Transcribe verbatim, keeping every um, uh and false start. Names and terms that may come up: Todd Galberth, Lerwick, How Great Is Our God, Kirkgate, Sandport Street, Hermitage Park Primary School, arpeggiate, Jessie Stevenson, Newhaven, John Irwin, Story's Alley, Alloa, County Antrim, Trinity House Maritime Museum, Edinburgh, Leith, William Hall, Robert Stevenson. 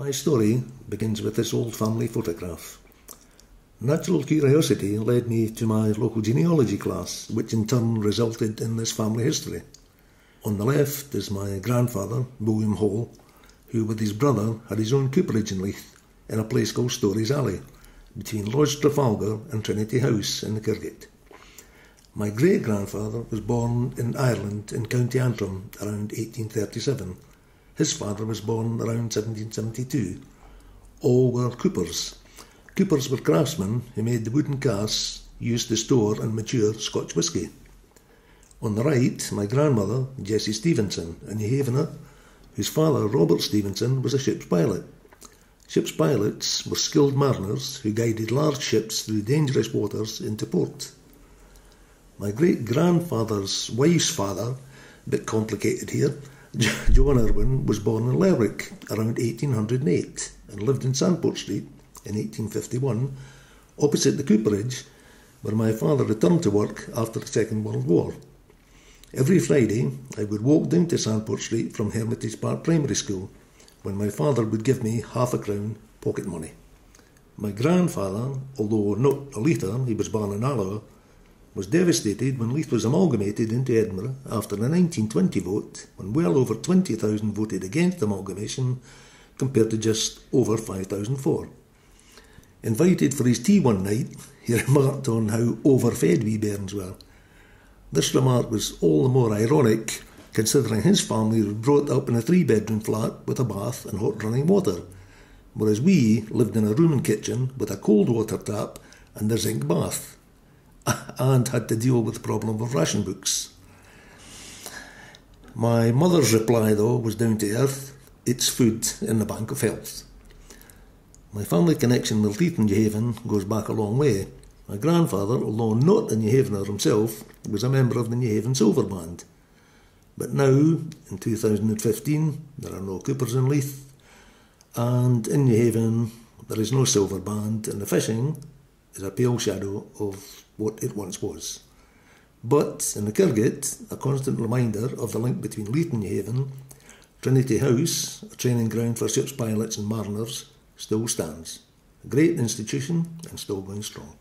My story begins with this old family photograph. Natural curiosity led me to my local genealogy class, which in turn resulted in this family history. On the left is my grandfather, William Hall, who with his brother had his own cooperage in Leith, in a place called Story's Alley, between Lodge Trafalgar and Trinity House in Kirkgate. My great-grandfather was born in Ireland in County Antrim around eighteen thirty-seven. His father was born around seventeen seventy-two. All were coopers. Coopers were craftsmen who made the wooden casks used to store and mature Scotch whisky. On the right, my grandmother, Jessie Stevenson, a Newhavener, whose father, Robert Stevenson, was a ship's pilot. Ship's pilots were skilled mariners who guided large ships through dangerous waters into port. My great-grandfather's wife's father, a bit complicated here, John Irwin, was born in Lerwick around eighteen hundred and eight and lived in Sandport Street in eighteen fifty-one, opposite the cooperage where my father returned to work after the Second World War. Every Friday I would walk down to Sandport Street from Hermitage Park Primary School when my father would give me half a crown pocket money. My grandfather, although not a Leither, he was born in Alloa, was devastated when Leith was amalgamated into Edinburgh after the nineteen twenty vote, when well over twenty thousand voted against amalgamation compared to just over five thousand four. Invited for his tea one night, he remarked on how overfed we bairns were. This remark was all the more ironic considering his family was brought up in a three-bedroom flat with a bath and hot running water, whereas we lived in a room and kitchen with a cold water tap and a zinc bath, and had to deal with the problem of ration books. My mother's reply, though, was down to earth. It's food in the bank of health. My family connection with Leith and Newhaven goes back a long way. My grandfather, although not a Newhavener himself, was a member of the Newhaven Silver Band. But now, in two thousand fifteen, there are no coopers in Leith, and in Newhaven there is no Silver Band, and the fishing is a pale shadow of what it once was. But in the Kirkgate, a constant reminder of the link between Leith and Newhaven, Trinity House, a training ground for ships pilots and mariners, still stands. A great institution and still going strong.